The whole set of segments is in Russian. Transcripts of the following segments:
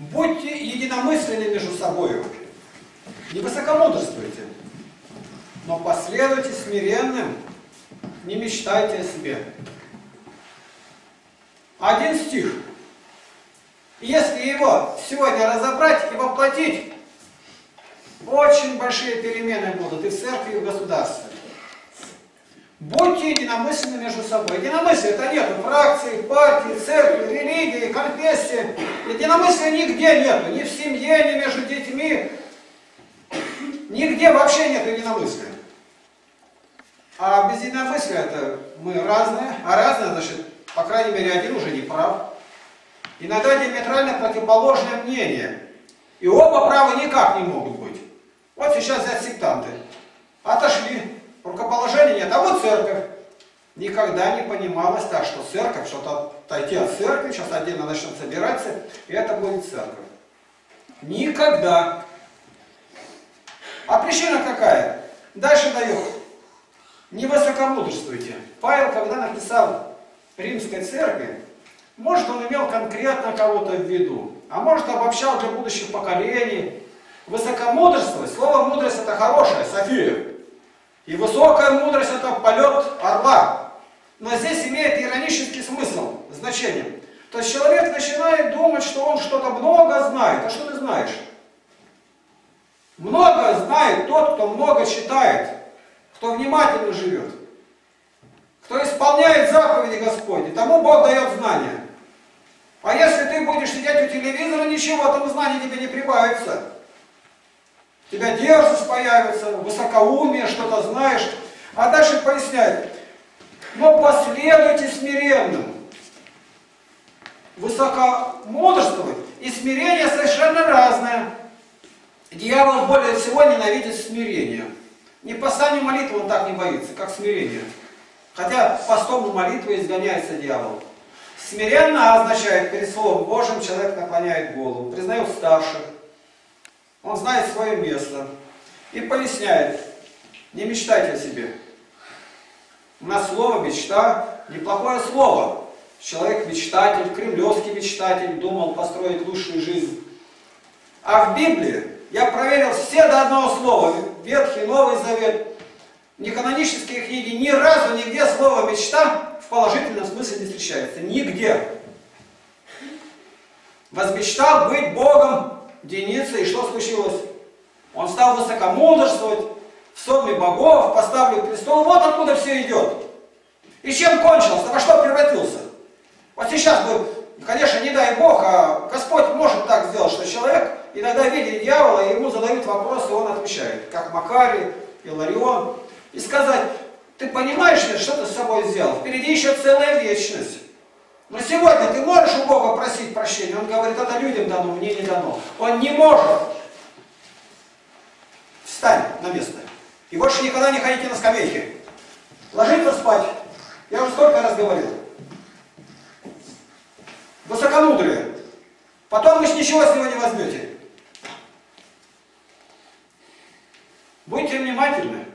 Будьте единомысленны между собой, не высокомудрствуйте, но последуйте смиренным, не мечтайте о себе. Один стих. Если его сегодня разобрать и воплотить, очень большие перемены будут и в церкви, и в государстве. Будьте единомысленны между собой. Единомыслие — это нет фракций, партий, церкви, религии, конфессии. Единомыслия нигде нету. Ни в семье, ни между детьми. Нигде вообще нет единомыслия. А без единомыслия это мы разные. А разные, значит, по крайней мере, один уже не прав. Иногда диаметрально противоположное мнение. И оба правы никак не могут быть. Вот сейчас взять сектанты. Отошли. Рукоположения нет. А вот церковь. Никогда не понималось так, что церковь, что-то отойти от церкви, сейчас отдельно начнут собираться, и это будет церковь. Никогда. А причина какая? Дальше даю. Не высокомудрствуйте. Павел, когда написал Римской церкви, может, он имел конкретно кого-то в виду, а может, обобщал для будущих поколений. Высокомудрствовать, слово мудрость — это хорошее, София. И высокая мудрость — это полет орла. Но здесь имеет иронический смысл, значение. То есть человек начинает думать, что он что-то много знает. А что ты знаешь? Много знает тот, кто много читает, кто внимательно живет, кто исполняет заповеди Господни. Тому Бог дает знания. А если ты будешь сидеть у телевизора, ничего, там знания тебе не прибавится. У тебя дерзость появится, высокоумие, что-то знаешь. А дальше поясняет. Но последуйте смиренным. Высокомудрствовать и смирение совершенно разное. Дьявол более всего ненавидит смирение. Ни поста, ни молитвы он так не боится, как смирение. Хотя постом и молитвой изгоняется дьявол. Смиренно означает, перед Словом Божьим человек наклоняет голову, признает старших. Он знает свое место. И поясняет. Не мечтайте о себе. У нас слово «мечта» неплохое слово. Человек мечтатель, кремлевский мечтатель, думал построить лучшую жизнь. А в Библии я проверил все до одного слова. Ветхий, Новый Завет. Неканонические книги ни разу, нигде слово «мечта» в положительном смысле не встречается. Нигде. Возмечтал быть Богом Деница, и что случилось? Он стал высокомудрствовать, в сонме богов поставлю престол. Вот откуда все идет. И чем кончился? Во что превратился? Вот сейчас бы, конечно, не дай Бог, а Господь может так сделать, что человек иногда видит дьявола, и ему задают вопросы, и он отвечает, как Макарий, Иларион, и сказать: ты понимаешь, что ты с собой сделал? Впереди еще целая вечность. Но сегодня ты можешь у Бога просить прощения? Он говорит: это людям дано, мне не дано. Он не может. Встань на место. И больше никогда не ходите на скамейке. Ложиться спать. Я уже столько раз говорил. Высокомудрые. Потом вы ничего с него не возьмете. Будьте внимательны.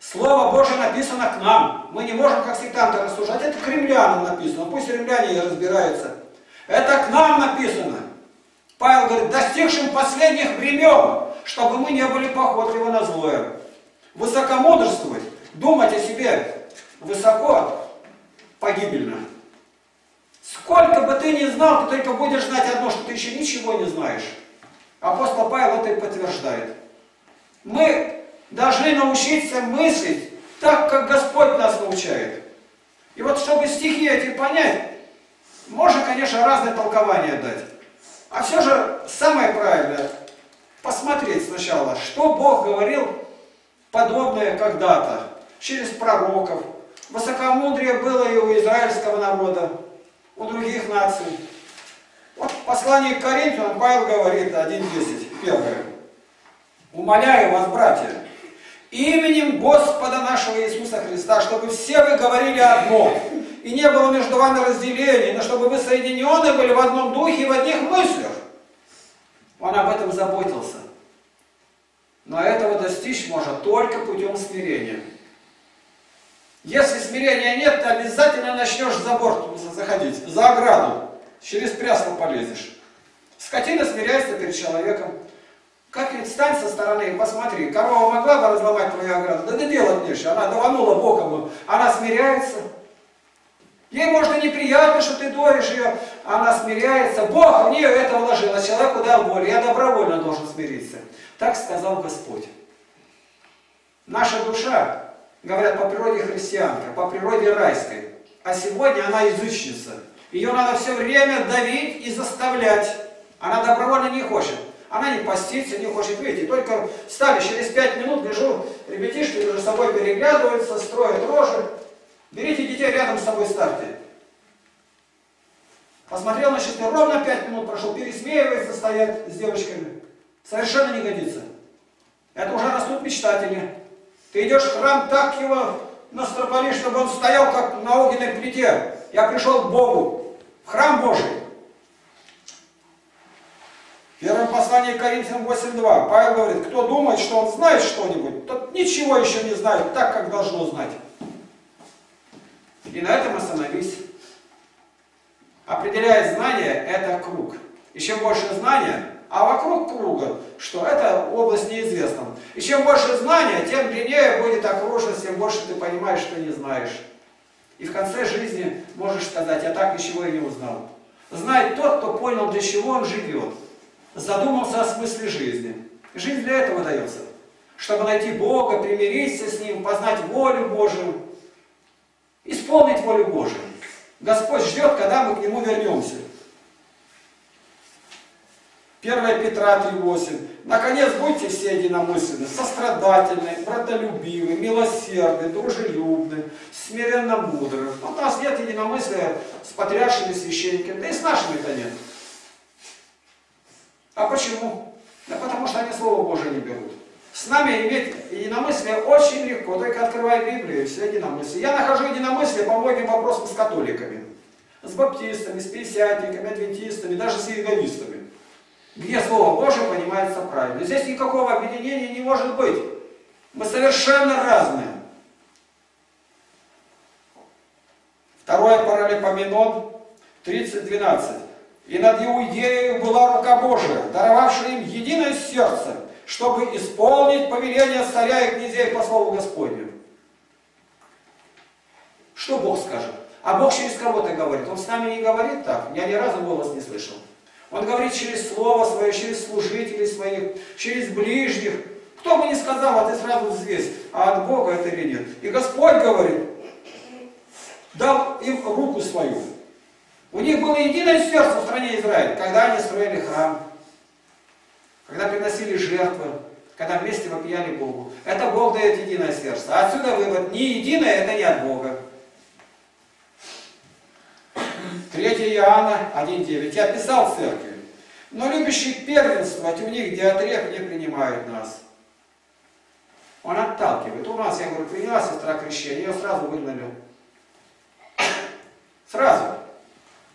Слово Божие написано к нам. Мы не можем как сектанты рассуждать. Это к римлянам написано. Пусть римляне разбираются. Это к нам написано. Павел говорит: достигшим последних времен, чтобы мы не были похотливы на злое. Высокомудрствовать, думать о себе высоко, погибельно. Сколько бы ты ни знал, ты только будешь знать одно, что ты еще ничего не знаешь. Апостол Павел это и подтверждает. Мы должны научиться мыслить так, как Господь нас научает. И вот чтобы стихи эти понять, можно, конечно, разные толкования дать. А все же самое правильное — посмотреть сначала, что Бог говорил подобное когда-то, через пророков. Высокомудрие было и у израильского народа, у других наций. Вот в послании к Коринфянам Павел говорит 1:10, первое. «Умоляю вас, братья, именем Господа нашего Иисуса Христа, чтобы все вы говорили одно, и не было между вами разделений, но чтобы вы соединены были в одном духе и в одних мыслях». Он об этом заботился. Но этого достичь можно только путем смирения. Если смирения нет, ты обязательно начнешь за борт заходить, за ограду, через прясло полезешь. Скотина смиряется перед человеком. Как-нибудь встань со стороны и посмотри, корова могла бы разломать твою ограду? Да ты делать нечего, она даванула боком, она смиряется. Ей, может, и неприятно, что ты доишь ее, она смиряется. Бог в нее это вложил, а человеку дал волю. Я добровольно должен смириться. Так сказал Господь. Наша душа, говорят, по природе христианка, по природе райской. А сегодня она язычница. Ее надо все время давить и заставлять. Она добровольно не хочет. Она не постится, не хочет выйти. Только встали, через 5 минут вижу, ребятишки между собой переглядываются, строят рожи. Берите детей, рядом с собой ставьте. Посмотрел на часы, ровно 5 минут прошел, пересмеивается, стоят с девочками. Совершенно не годится. Это уже растут мечтатели. Ты идешь в храм, так его настропалишь, чтобы он стоял, как на огненной плите. Я пришел к Богу, в храм Божий. Первое послание к Коринфянам 8:2. Павел говорит, кто думает, что он знает что-нибудь, тот ничего еще не знает так, как должно знать. И на этом остановись. Определяет знание, это круг. И чем больше знания, а вокруг круга, что это область неизвестного. И чем больше знания, тем длиннее будет окружность, тем больше ты понимаешь, что не знаешь. И в конце жизни можешь сказать, я так ничего и не узнал. Знает тот, кто понял, для чего он живет. Задумался о смысле жизни. Жизнь для этого дается. Чтобы найти Бога, примириться с Ним, познать волю Божию, исполнить волю Божию. Господь ждет, когда мы к Нему вернемся. 1 Петра 3:8. Наконец, будьте все единомысленны, сострадательны, братолюбивы, милосердны, дружелюбны, смиренно мудры. У нас нет единомыслия с потрясшими священниками, да и с нашими-то нет. А почему? Да потому что они Слово Божие не берут. С нами иметь единомыслие очень легко, только открывай Библию, и все единомыслие. Я нахожу единомыслие по многим вопросам с католиками, с баптистами, с пятидесятниками, адвентистами, даже с иеговистами. Где Слово Божие понимается правильно. Здесь никакого объединения не может быть. Мы совершенно разные. Второе Паралипоменон 30:12. И над Иудеей была рука Божия, даровавшая им единое сердце, чтобы исполнить повеление царя и князей по слову Господню. Что Бог скажет? А Бог через кого-то говорит. Он с нами не говорит так. Я ни разу голос не слышал. Он говорит через слово свое, через служителей своих, через ближних. Кто бы ни сказал, а ты сразу взвесь, а от Бога это или нет. И Господь говорит, дал им руку свою. У них было единое сердце в стране Израиля, когда они строили храм, когда приносили жертвы, когда вместе вопияли Богу. Это Бог дает единое сердце. А отсюда вывод, не единое, это не от Бога. 3 Иоанна 1:9. Я писал в церкви, но любящие первенствовать у них диатреф не принимают нас. Он отталкивает. У нас, я говорю, приняла сестра крещение, ее сразу выгнали. Сразу.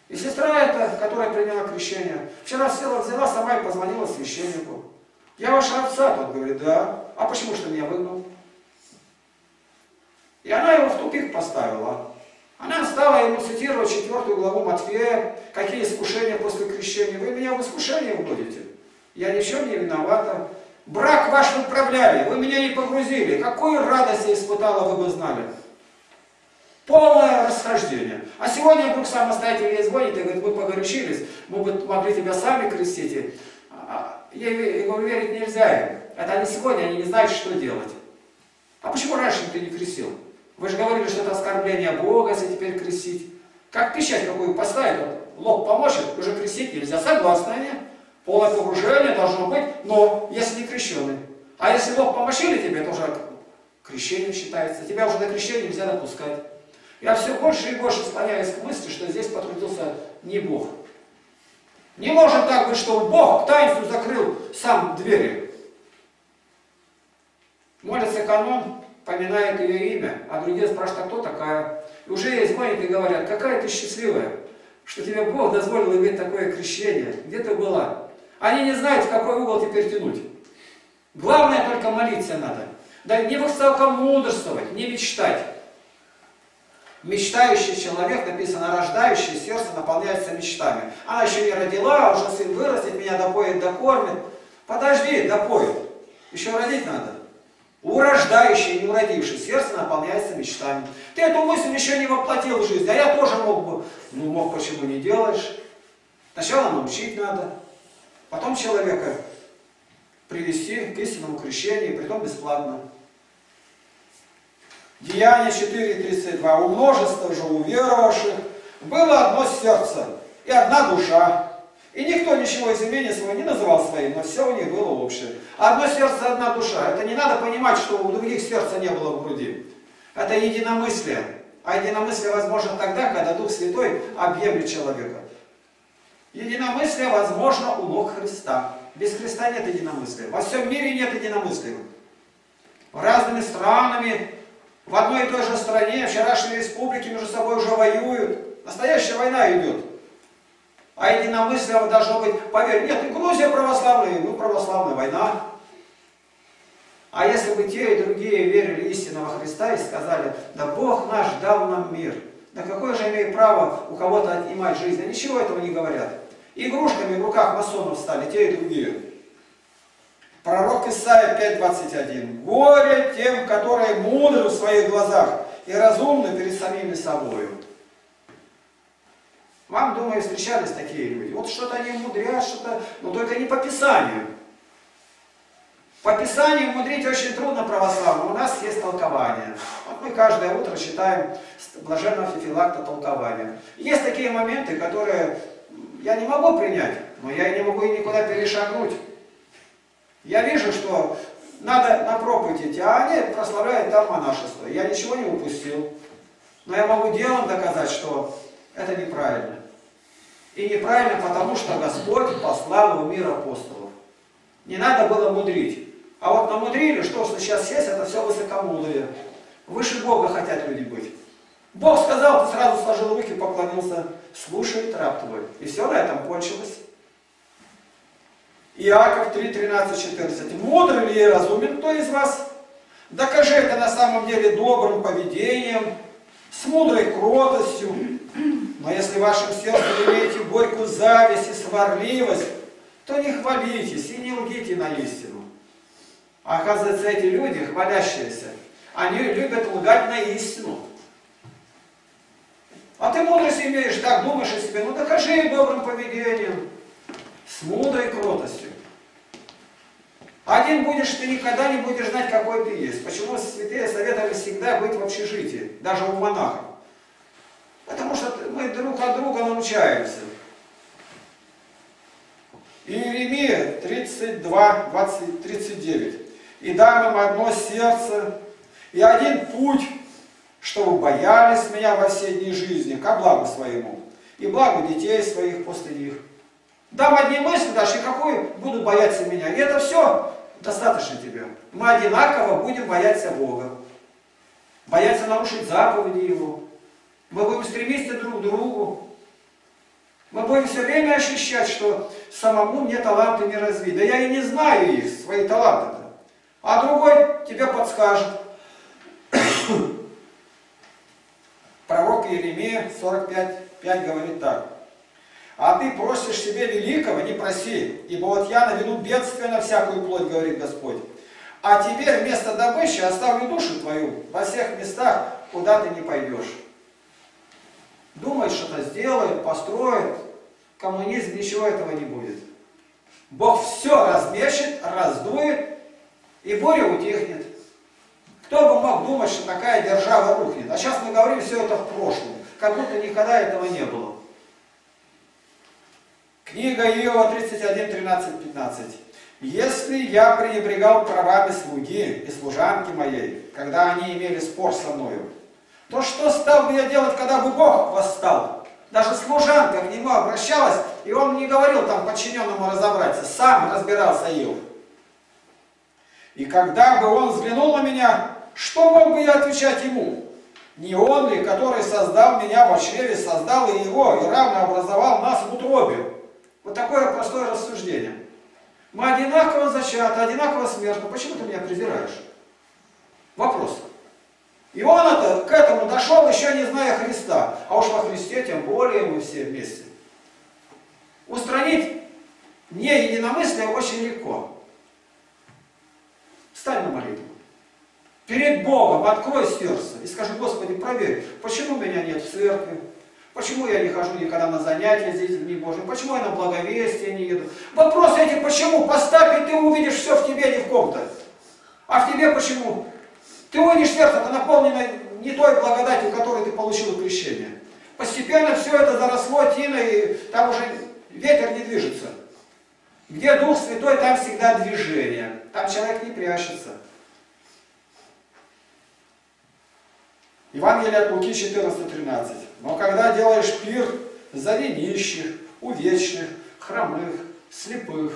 И сестра эта, которая приняла крещение, вчера села, взяла сама и позвонила священнику. Я вашего отца, тот говорит, да. А почему ж ты меня выгнал? И она его в тупик поставила. Она стала ему цитировать 4 главу Матфея. Какие искушения после крещения? Вы меня в искушение вводите. Я ничем не виновата. Брак ваш управляли, вы меня не погрузили. Какую радость я испытала, вы бы знали. Полное расхождение. А сегодня вдруг самостоятельно звонит и говорит, мы погорячились, мы бы могли тебя сами крестить. Я ему верить нельзя. Это они сегодня, они не знают, что делать. А почему раньше ты не крестил? Вы же говорили, что это оскорбление Бога, если теперь крестить. Как печать какую поставить, лоб помочит, уже крестить нельзя. Согласны они? Полное погружение должно быть, но если не крещеный. А если лоб помочили тебе, то уже крещением считается. Тебя уже до крещения нельзя допускать. Я все больше и больше склоняюсь к мысли, что здесь потрудился не Бог. Не может так быть, что Бог к таинству закрыл сам двери. Молится канон, поминает ее имя, а другие спрашивают, а кто такая? И уже ей звонят и говорят, какая ты счастливая, что тебе Бог дозволил иметь такое крещение. Где ты была? Они не знают, в какой угол теперь тянуть. Главное, только молиться надо. Да не высокомудрствовать, не мечтать. Мечтающий человек, написано, рождающий, сердце наполняется мечтами. Она еще не родила, уже сын вырастет, меня допоит, докормит. Подожди, допоит. Еще родить надо. Урождающий, не уродивший, сердце наполняется мечтами. Ты эту мысль еще не воплотил в жизнь, а я тоже мог бы. Ну, мог, почему не делаешь? Сначала научить надо, потом человека привести к истинному крещению, притом бесплатно. Деяние 4:32. У множества же уверовавших было одно сердце и одна душа. И никто ничего из имения своего не называл своим, но все у них было общее. Одно сердце, одна душа. Это не надо понимать, что у других сердца не было в груди. Это единомыслие. А единомыслие возможно тогда, когда Дух Святой объемлет человека. Единомыслие возможно у ног Христа. Без Христа нет единомыслия. Во всем мире нет единомыслия. Разными странами, в одной и той же стране, вчерашние республики между собой уже воюют. Настоящая война идет. А единомыслие должно быть, поверь, нет, и Грузия православная, и мы православная война. А если бы те и другие верили истинного Христа и сказали, да Бог наш дал нам мир, да какое же имею право у кого-то отнимать жизнь? А ничего этого не говорят. Игрушками в руках масонов стали те и другие. Пророк Исаия 5:21. Горе тем, которые мудры в своих глазах и разумны перед самими собою. Вам, думаю, встречались такие люди. Вот что-то они мудрят, что-то, но только не по Писанию. По Писанию мудрить очень трудно православным. У нас есть толкование. Вот мы каждое утро читаем блаженного Феофилакта толкование. Есть такие моменты, которые я не могу принять, но я и не могу никуда перешагнуть. Я вижу, что надо на проповедь идти, а они прославляют там монашество. Я ничего не упустил. Но я могу делом доказать, что это неправильно. И неправильно, потому что Господь послал в мир апостолов. Не надо было мудрить. А вот намудрили, что сейчас есть, это все высокомудрие. Выше Бога хотят люди быть. Бог сказал, ты сразу сложил руки, поклонился, слушай раб твой. И все на этом кончилось. Иаков 3:13-14. Мудр ли и разумен кто из вас? Докажи это на самом деле добрым поведением, с мудрой кротостью. Но если в вашем сердце имеете горькую зависть и сварливость, то не хвалитесь и не лгите на истину. А оказывается, эти люди, хвалящиеся, они любят лгать на истину. А ты мудрость имеешь, так думаешь о себе, ну докажи добрым поведением, с мудрой кротостью. Один будешь, ты никогда не будешь знать, какой ты есть. Почему святые советовали всегда быть в общежитии, даже у монахов? Потому что мы друг от друга научаемся. Иеремия 32:39. И дам им одно сердце и один путь, чтобы боялись меня во все дни жизни, ко благу своему, и благу детей своих после них. Дам одни мысли, даже и какой будут бояться меня. И это все достаточно тебе. Мы одинаково будем бояться Бога. Бояться нарушить заповеди Его. Мы будем стремиться друг к другу. Мы будем все время ощущать, что самому мне таланты не развить. Да я и не знаю их, свои таланты-то. А другой тебе подскажет. Пророк Иеремия 45:5 говорит так. А ты просишь себе великого, не проси, ибо вот я наведу бедствие на всякую плоть, говорит Господь. А тебе вместо добычи оставлю душу твою во всех местах, куда ты не пойдешь. Думает, что-то сделает, построит. Коммунизм, ничего этого не будет. Бог все размечет, раздует, и буря утихнет. Кто бы мог думать, что такая держава рухнет? А сейчас мы говорим все это в прошлом, как будто никогда этого не было. Книга Иова 31:13-15. Если я пренебрегал правами слуги и служанки моей, когда они имели спор со мною, то что стал бы я делать, когда бы Бог восстал? Даже служанка к нему обращалась, и он не говорил там подчиненному разобраться, сам разбирался Иов. И когда бы он взглянул на меня, что мог бы я отвечать ему? Не он ли, который создал меня во чреве, создал и его, и равно образовал нас в утробе? Вот такое простое рассуждение. Мы одинаково зачаты, одинаково смертны. Почему ты меня презираешь? Вопрос. И И он это, к этому дошел, еще не зная Христа. А уж во Христе, тем более мы все вместе. Устранить не единомыслие очень легко. Встань на молитву. Перед Богом открой сердце и скажи: Господи, проверь, почему меня нет в церкви? Почему я не хожу никогда на занятия здесь в Дни Божьи? Почему я на благовестие не еду? Вопросы эти почему? Поставь, и ты увидишь все в тебе, не в ком-то. А в тебе почему? Ты увидишь сердце, это наполнено не той благодатью, которую ты получил в крещении. Постепенно все это заросло тиной, и там уже ветер не движется. Где Дух Святой, там всегда движение. Там человек не прячется. Евангелие от Луки 14:13. Но когда делаешь пир, зови нищих, увечных, хромых, слепых.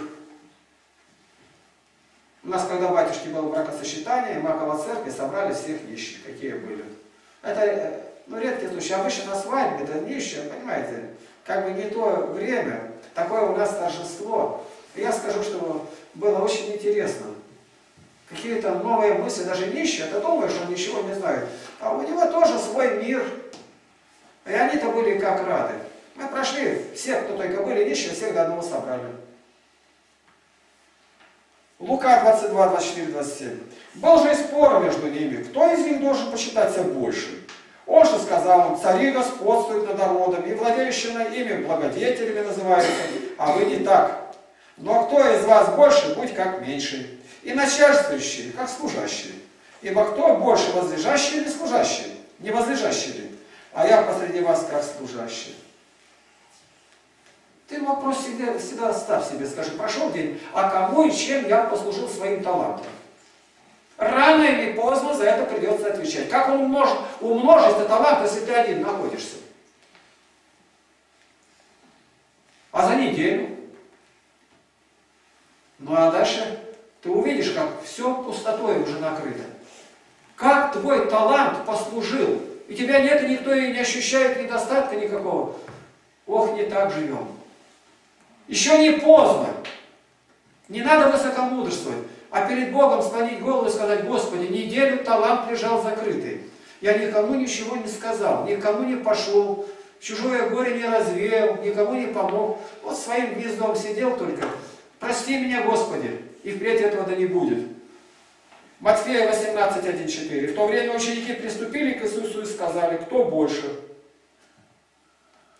У нас, когда батюшки было бракосочетание, в Маково церкви собрали всех нищих, какие были. Это редкий случай. Обычно на свадьбе это нищие, понимаете, как бы не то время. Такое у нас торжество. И я скажу, что было очень интересно. Какие-то новые мысли, даже нищие, ты думаешь, он ничего не знает. А у него тоже свой мир. И они-то были как рады. Мы прошли, все, кто только были нищие, всех до одного собрали. Лука 22, 24, 27. Был же и спор между ними, кто из них должен посчитаться больше. Он же сказал им: цари господствуют над народом, и владеющие над ими благодетелями называются, а вы не так. Но кто из вас больше, будь как меньший. И начальствующие, как служащие. Ибо кто больше, возлежащий или служащий? Не возлежащий ли? А я посреди вас, как служащий. Ты вопрос всегда ставь себе, скажи: прошел день, а кому и чем я послужил своим талантом? Рано или поздно за это придется отвечать. Как он может умножить этот талант, если ты один находишься? А за неделю? Ну а дальше ты увидишь, как все пустотой уже накрыто. Как твой талант послужил, и тебя нет, и никто и не ощущает недостатка никакого. Ох, не так живем. Еще не поздно. Не надо высокомудрствовать, а перед Богом склонить голову и сказать: Господи, неделю талант лежал закрытый. Я никому ничего не сказал, никому не пошел, чужое горе не развеял, никому не помог. Вот своим гнездом сидел только. Прости меня, Господи, и впредь этого да не будет. Матфея 18, 1, 4. В то время ученики приступили к Иисусу и сказали: кто больше?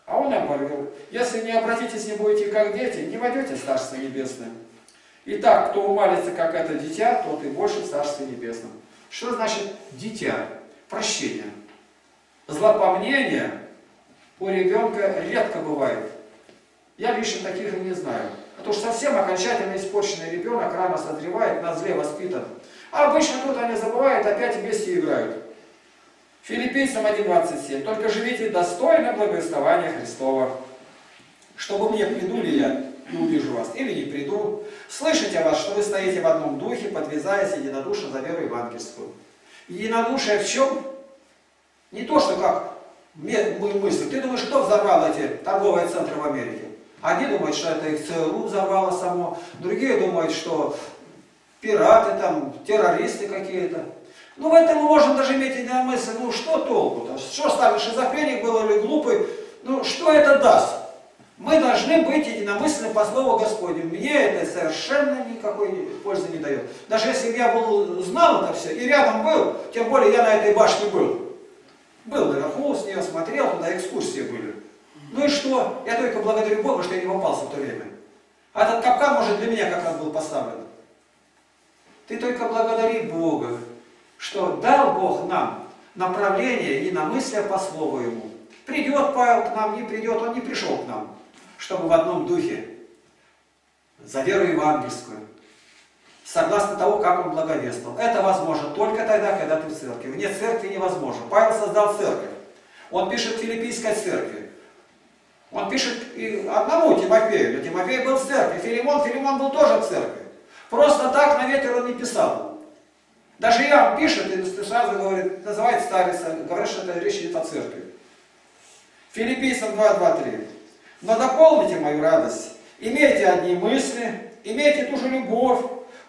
А он им говорил: если не обратитесь, не будете как дети, не войдете в Царство Небесное. Итак, кто умалится, как это дитя, тот и больше в Царстве Небесном. Что значит дитя? Прощение. Злопомнение у ребенка редко бывает. Я лично таких и не знаю. Потому что совсем окончательно испорченный ребенок рано созревает, на зле воспитан. А обычно тут они забывают, опять вместе играют. Филиппийцам 1:27. Только живите достойно благовествования Христова. Чтобы мне, приду ли я и увижу вас, или не приду, слышите о вас, что вы стоите в одном духе, подвязаясь единодушно за веру евангельскую. Единодушие в чем? Не то, что как мы мыслим. Ты думаешь, кто взорвал эти торговые центры в Америке? Одни думают, что это их ЦРУ взорвало само, другие думают, что пираты там, террористы какие-то. Ну, в этом мы можем даже иметь единомыслие. Ну, что толку-то? Что с нами, шизофреник был или глупый? Ну, что это даст? Мы должны быть единомысленны по слову Господню. Мне это совершенно никакой пользы не дает. Даже если бы я знал это все и рядом был, тем более я на этой башне был. Был наверху, с нее смотрел, туда экскурсии были. Ну и что? Я только благодарю Бога, что я не попался в то время. А этот капкан, может, для меня как раз был поставлен. Ты только благодари Бога, что дал Бог нам направление единомыслия по слову Ему. Придет Павел к нам, не придет, он не пришел к нам, чтобы в одном духе, за веру евангельскую, согласно того, как он благовествовал. Это возможно только тогда, когда ты в церкви. Вне церкви невозможно. Павел создал церковь. Он пишет Филиппийской церкви. Он пишет и одному Тимофею, но Тимофей был в церкви. Филимон был тоже в церкви. Просто так на ветер он не писал. Даже Иоанн пишет и сразу говорит, называет старица, говорит, что это речь идет о церкви. Филиппийцам 2, 2, 3. Но дополните мою радость, имейте одни мысли, имейте ту же любовь,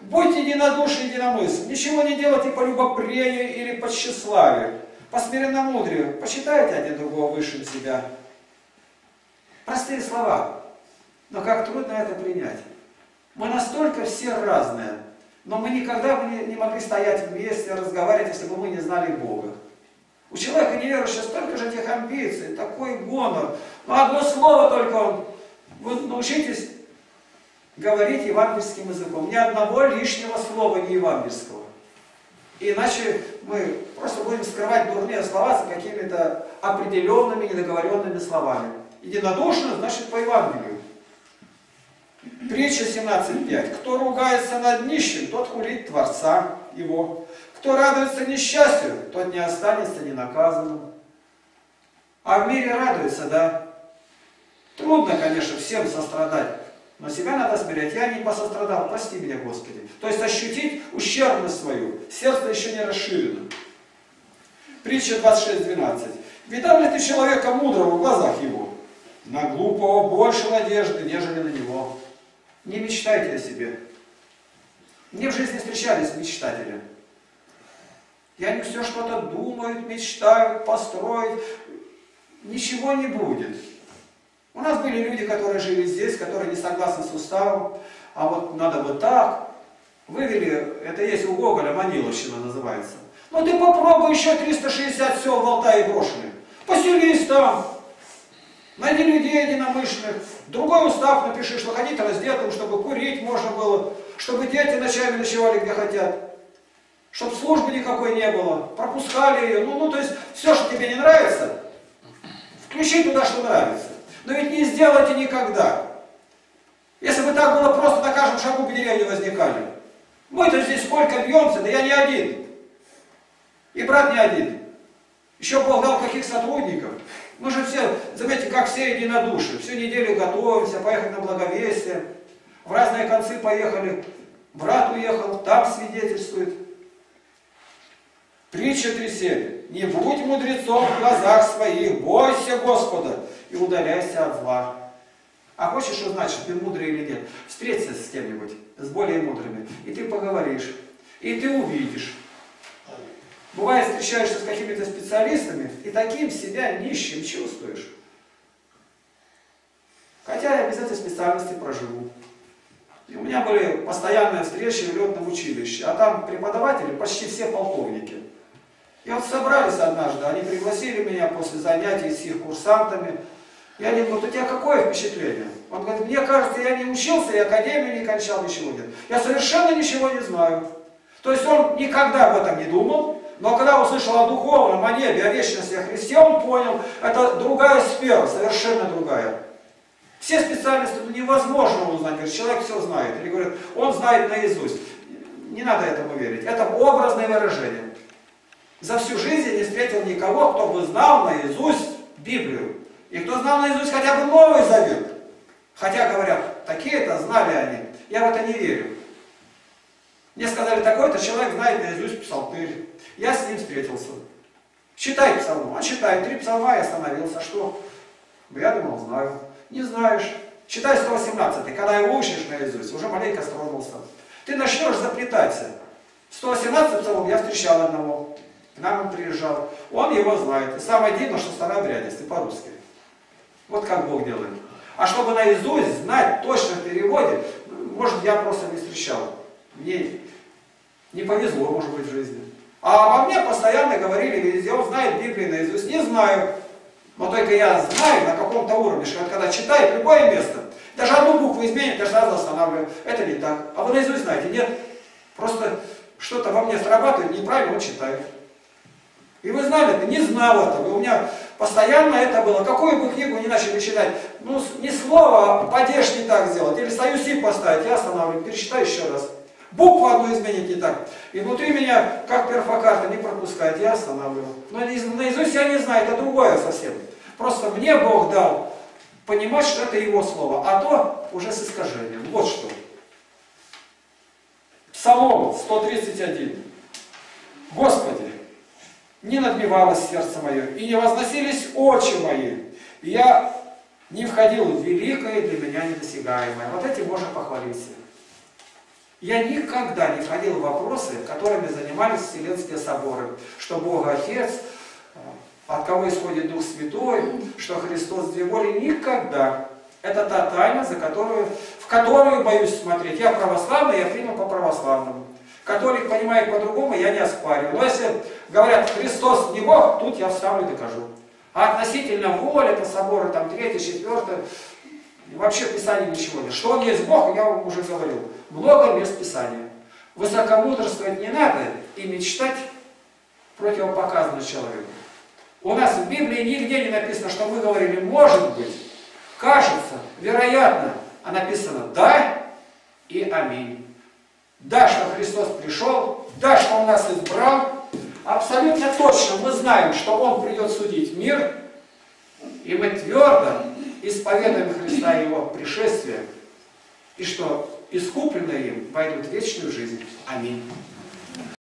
будьте единодушны, единомыслы, ничего не делайте по любопрению или по тщеславию, по смиренномудрию, посчитайте один другого высшим себя. Простые слова, но как трудно это принять. Мы настолько все разные, но мы никогда бы не могли стоять вместе, разговаривать, если бы мы не знали Бога. У человека неверующего столько же тех амбиций, такой гонор. Но одно слово только он. Вы научитесь говорить евангельским языком. Ни одного лишнего слова не евангельского. Иначе мы просто будем скрывать дурные слова за какими-то определенными, недоговоренными словами. Единодушно, значит, по Евангелию. Притча 17.5. Кто ругается над нищим, тот хулит Творца его. Кто радуется несчастью, тот не останется ненаказанным. А в мире радуется, да. Трудно, конечно, всем сострадать. Но себя надо смирять. Я не посострадал, прости меня, Господи. То есть ощутить ущербность свою. Сердце еще не расширено. Притча 26.12. Видал ли ты человека мудрого в глазах его? На глупого больше надежды, нежели на него. Не мечтайте о себе. Мне в жизни встречались мечтатели. И они все что-то думают, мечтают, построить. Ничего не будет. У нас были люди, которые жили здесь, которые не согласны с уставом. А вот надо вот так. Вывели, это есть у Гоголя, Маниловщина называется. Но ты попробуй еще 360 сел в Алтае брошенных. Поселись там. Найди людей единомышленных, другой устав напиши, что ходить раздетым, чтобы курить можно было, чтобы дети ночами ночевали где хотят, чтобы службы никакой не было, пропускали ее, то есть все, что тебе не нравится, включи туда, что нравится. Но ведь не сделайте никогда. Если бы так было, просто на каждом шагу в деревне возникали. Мы-то здесь сколько бьемся, да я не один. И брат не один. Еще Бог дал каких сотрудников. Мы же все, заметьте, как все единодушие. Всю неделю готовимся, поехали на благовестие. В разные концы поехали. Брат уехал, там свидетельствует. Притча 3.7. Не будь мудрецом в глазах своих, бойся Господа и удаляйся от зла. А хочешь узнать, что ты мудрый или нет? Встреться с кем-нибудь, с более мудрыми. И ты поговоришь, и ты увидишь. Бывает, встречаешься с какими-то специалистами и таким себя нищим чувствуешь. Хотя я без этой специальности проживу. И у меня были постоянные встречи в летном училище, а там преподаватели почти все полковники. И вот собрались однажды, они пригласили меня после занятий с их курсантами. Я не говорю, у тебя какое впечатление? Он говорит, мне кажется, я не учился, я академию не кончал, ничего нет. Я совершенно ничего не знаю. То есть он никогда об этом не думал. Но когда услышал о духовном, о небе, о вечности, о Христе, он понял, это другая сфера, совершенно другая. Все специальности невозможно узнать, человек все знает. Или говорят, он знает наизусть. Не надо этому верить. Это образное выражение. За всю жизнь я не встретил никого, кто бы знал наизусть Библию. И кто знал наизусть хотя бы Новый Завет. Хотя, говорят, такие-то знали они. Я в это не верю. Мне сказали, такой-то человек знает наизусть псалтырь. Я с ним встретился. Читай псалом. Он читает. 3 псалма я остановился. Что? Я думал, знаю. Не знаешь. Читай 118. Когда его учишь наизусть, уже маленько стронулся. Ты начнешь заплетаться. 118 псалом я встречал одного. К нам он приезжал. Он его знает. И самое дивное, что старообрядец, и по-русски. Вот как Бог делает. А чтобы наизусть знать точно в переводе, может, я просто не встречал. Мне не повезло, может быть, в жизни. А обо мне постоянно говорили, везде, он знает Библию наизусть. Не знаю, но только я знаю на каком-то уровне, что когда читает любое место, даже одну букву изменит, я сразу останавливаю. Это не так. А вы наизусть знаете? Нет. Просто что-то во мне срабатывает, неправильно, он читает. И вы знали это? Не знал этого. И у меня постоянно это было. Какую бы книгу не начали читать, не слово, а падеж не так сделать. Или союз и поставить, я останавливаю, перечитаю еще раз. Букву одну изменить не так. И внутри меня, как перфокарта, не пропускает, я останавливаю. Но наизусть я не знаю, это другое совсем. Просто мне Бог дал понимать, что это Его слово, а то уже с искажением. Вот что. Псалом 131. Господи, не надмевалось сердце мое, и не возносились очи мои. И я не входил в великое для меня недосягаемое. Вот этим можно похвалиться. Я никогда не входил в вопросы, которыми занимались Вселенские соборы. Что Бог Отец, от кого исходит Дух Святой, что Христос две воли никогда. Это та тайна, в которую боюсь смотреть. Я православный, я принял по-православному. Католик понимает по-другому, я не оспариваю. Но если говорят, Христос не Бог, тут я встану и докажу. А относительно воли, это соборы, там, 3-й, 4-й, вообще в Писании ничего нет. Что он есть Бог, я вам уже говорил. Много мест Писания. Высокомудрствовать не надо и мечтать противопоказано человеку. У нас в Библии нигде не написано, что мы говорили «может быть», «кажется», «вероятно», а написано «да» и «аминь». Да, что Христос пришел, да, что Он нас избрал. Абсолютно точно мы знаем, что Он придет судить мир, и мы твердо исповедуем Христа и Его пришествие, и что искупленные им войдут в вечную жизнь. Аминь.